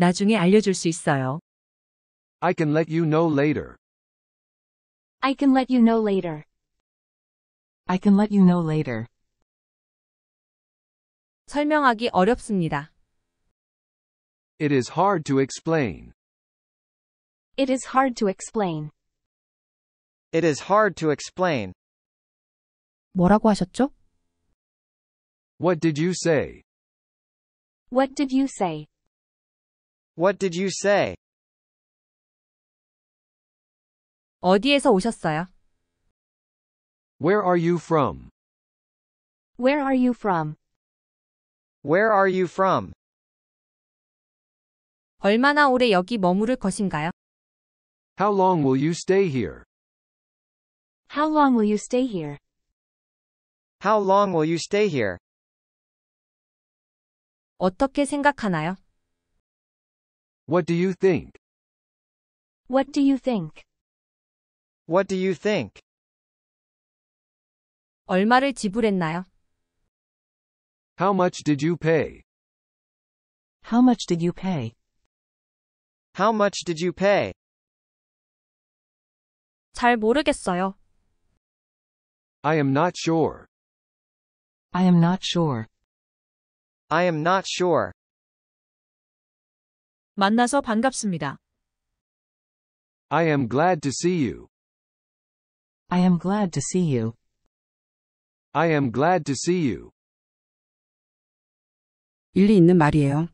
나중에 알려줄 수 있어요. I can let you know later. I can let you know later. I can let you know later. 설명하기 어렵습니다. It is hard to explain. It is hard to explain. It is hard to explain. 뭐라고 하셨죠? What did you say? What did you say? What did you say? 어디에서 오셨어요? Where are you from? Where are you from? Where are you from? 얼마나 오래 여기 머무를 것인가요? How long will you stay here? How long will you stay here? How long will you stay here? 어떻게 생각하나요? What do you think? What do you think? What do you think? 얼마를 지불했나요? How much did you pay? How much did you pay? How much did you pay? 잘 모르겠어요. I am not sure. I am not sure. I am not sure. 만나서 반갑습니다. I am glad to see you. I am glad to see you. I am glad to see you. 일리 있는 말이에요.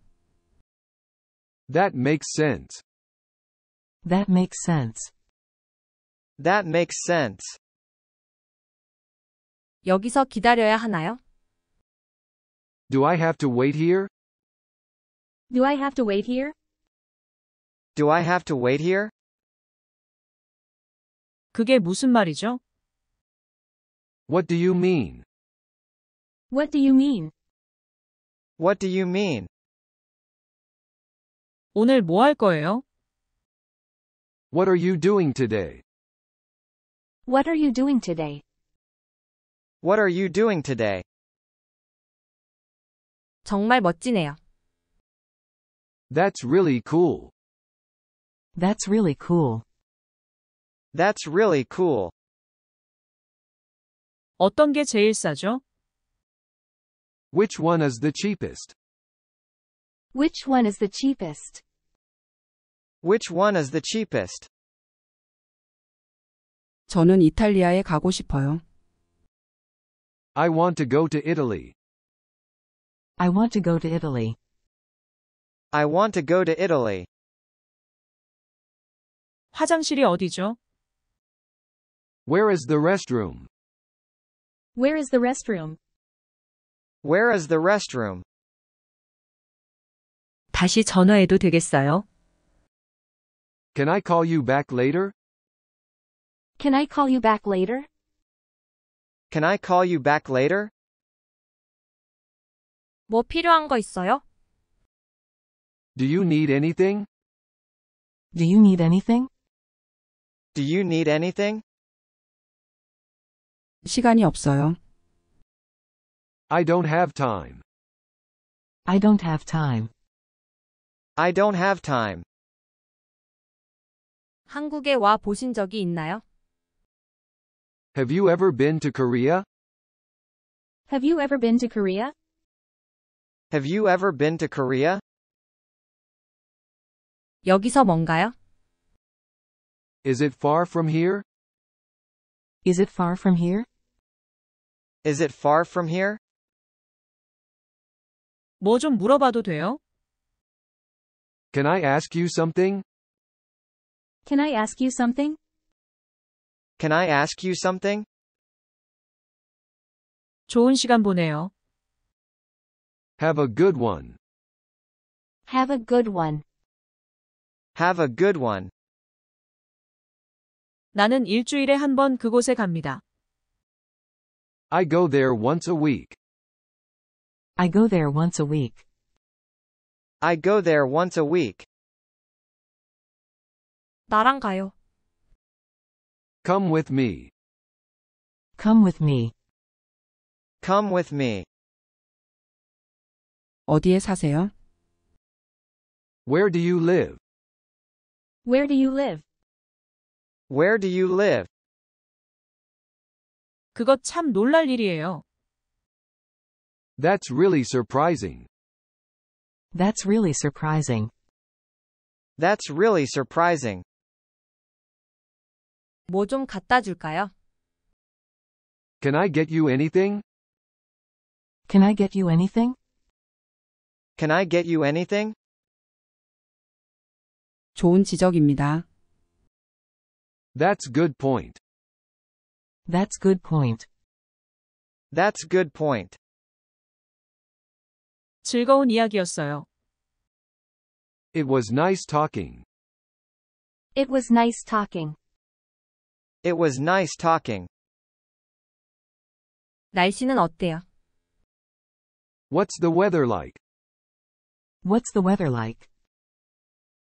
That makes sense. That makes sense. That makes sense. 여기서 기다려야 하나요? Do I have to wait here? Do I have to wait here? Do I have to wait here? 그게 무슨 말이죠? What do you mean? What do you mean? What do you mean? 오늘 뭐 할 거예요? What are you doing today? What are you doing today? What are you doing today? 정말 멋지네요. That's really cool. That's really cool. That's really cool. 어떤 게 제일 싸죠? Which one is the cheapest? Which one is the cheapest? Which one is the cheapest? 저는 이탈리아에 가고 싶어요. I want to go to Italy. I want to go to Italy. I want to go to Italy. 화장실이 어디죠? Where is the restroom? Where is the restroom? Where is the restroom? 다시 전화해도 되겠어요? Can I call you back later? Can I call you back later? Can I call you back later? 뭐 필요한 거 있어요? Do you need anything? Do you need anything? Do you need anything? 시간이 없어요. I don't have time. I don't have time. I don't have time. 한국에 와 보신 적이 있나요? Have you ever been to Korea? Have you ever been to Korea? Have you ever been to Korea? 여기서 뭔가요? Is it far from here? Is it far from here? Is it far from here? 뭐 좀 물어봐도 돼요? Can I ask you something? Can I ask you something? Can I ask you something? 좋은 시간 보내요. Have a good one. Have a good one. Have a good one. 나는 일주일에 한 번 그곳에 갑니다. I go there once a week. I go there once a week. I go there once a week. 나랑 가요. Come with me. Come with me. Come with me. 어디에 사세요? Where do you live? Where do you live? Where do you live? 그거 참 놀랄 일이에요. That's really surprising. That's really surprising. That's really surprising. 뭐 좀 갖다 줄까요? Can I get you anything? Can I get you anything? Can I get you anything? 좋은 지적입니다. That's good point. That's good point. That's good point. 즐거운 이야기였어요. It was nice talking. It was nice talking. It was nice talking. 날씨는 어때요? What's the weather like? What's the weather like?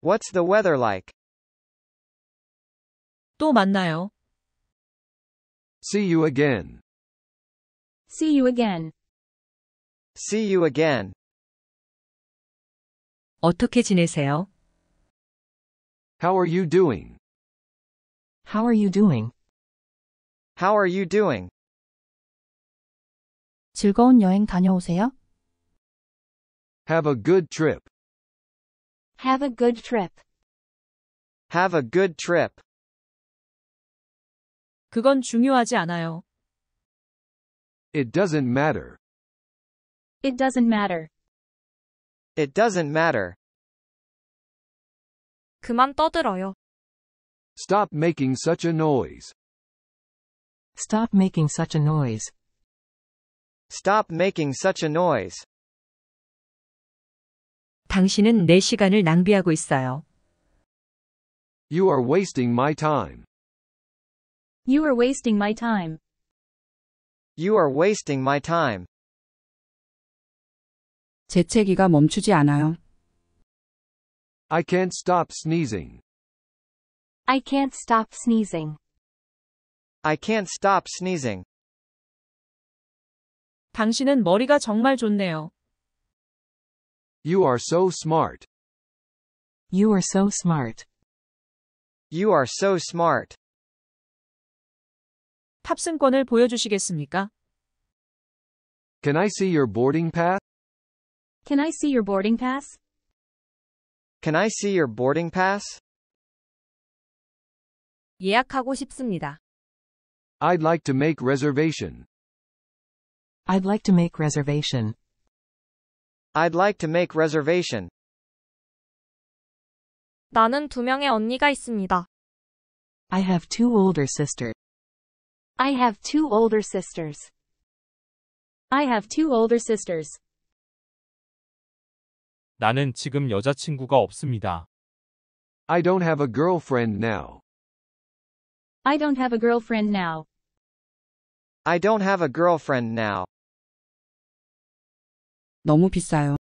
What's the weather like? 또 만나요. See you again. See you again. See you again. 어떻게 지내세요? How are you doing? How are you doing? How are you doing? 즐거운 여행 다녀오세요. Have a good trip. Have a good trip. Have a good trip. 그건 중요하지 않아요. It doesn't matter. It doesn't matter. It doesn't matter. 그만 떠들어요. Stop making such a noise. Stop making such a noise. Stop making such a noise. 당신은 내 시간을 낭비하고 있어요. You are wasting my time. You are wasting my time. You are wasting my time. 재채기가 멈추지 않아요. I can't stop sneezing. I can't stop sneezing. I can't stop sneezing. 당신은 머리가 정말 좋네요. You are so smart. You are so smart. You are so smart. 탑승권을 보여주시겠습니까? Can I see your boarding pass? Can I see your boarding pass? Can I see your boarding pass? 예약하고 싶습니다. I'd like to make reservation. I'd like to make reservation. I'd like to make reservation. 나는 두 명의 언니가 있습니다. I have two older sisters. I have two older sisters. I have two older sisters. 나는 지금 여자친구가 없습니다. I don't have a girlfriend now. I don't have a girlfriend now. I don't have a girlfriend now. 너무 비싸요.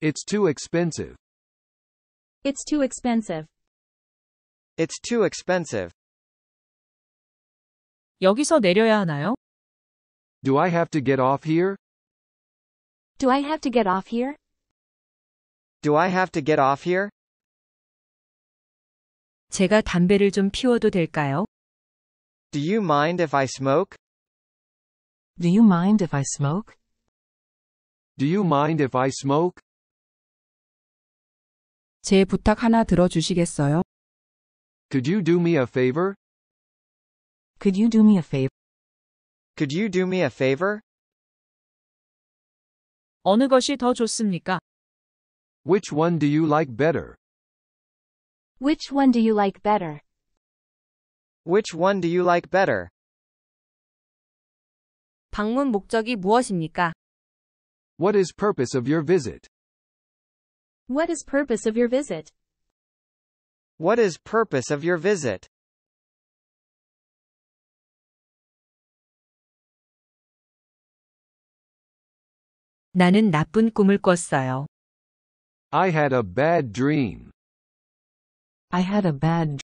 It's too expensive. It's too expensive. It's too expensive. 여기서 내려야 하나요? Do I have to get off here? Do I have to get off here? Do I have to get off here? 제가 담배를 좀 피워도 될까요? Do you mind if I smoke? Do you mind if I smoke? Do you mind if I smoke? 제 부탁 하나 들어주시겠어요? Could you do me a favor? Could you do me a favor? Could you do me a favor? 어느 것이 더 좋습니까? Which one do you like better? Which one do you like better? Which one do you like better? 방문 목적이 무엇입니까? What is purpose of your visit? What is purpose of your visit? What is purpose of your visit? 나는 나쁜 꿈을 꿨어요. I had a bad dream. I had a bad dream.